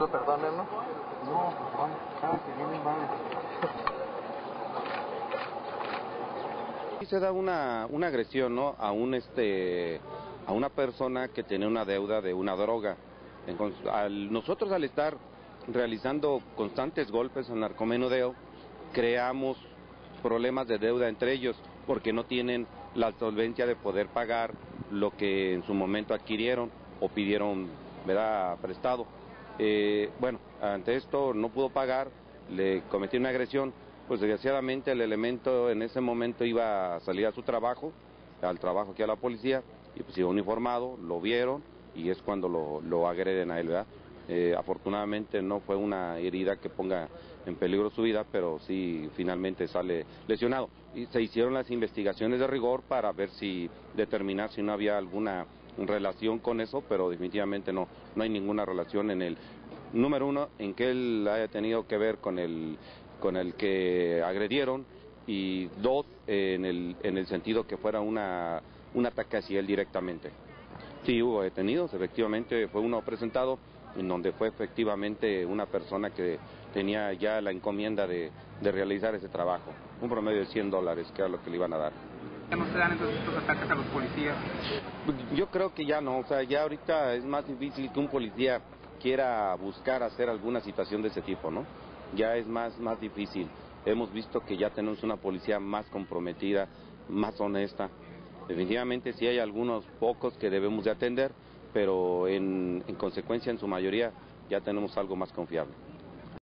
Tú perdónenlo. No, perdón, cada que viene van. Y se da una agresión, ¿no? A una persona que tiene una deuda de una droga. Entonces, nosotros al estar realizando constantes golpes al narcomenudeo, creamos problemas de deuda entre ellos, porque no tienen la solvencia de poder pagar lo que en su momento adquirieron o pidieron, ¿verdad?, prestado. Bueno, ante esto no pudo pagar, le cometí una agresión, pues desgraciadamente el elemento en ese momento iba a salir a su trabajo, al trabajo aquí a la policía, y pues iba uniformado, lo vieron y es cuando lo agreden a él, ¿verdad? Afortunadamente no fue una herida que ponga en peligro su vida, pero sí finalmente sale lesionado. Y se hicieron las investigaciones de rigor para ver si determinar si no había alguna relación con eso, pero definitivamente no hay ninguna relación en el número uno en que él haya tenido que ver con el que agredieron, y dos, en el sentido que fuera un ataque hacia él directamente. Sí, hubo detenidos, efectivamente fue uno presentado, en donde fue efectivamente una persona que tenía ya la encomienda de realizar ese trabajo. Un promedio de $100, que era lo que le iban a dar. ¿Ya no se dan entonces estos ataques a los policías? Yo creo que ya no, o sea, ya ahorita es más difícil que un policía quiera buscar hacer alguna situación de ese tipo, ¿no? Ya es más difícil. Hemos visto que ya tenemos una policía más comprometida, más honesta. Definitivamente sí hay algunos pocos que debemos de atender, pero en consecuencia, en su mayoría, ya tenemos algo más confiable.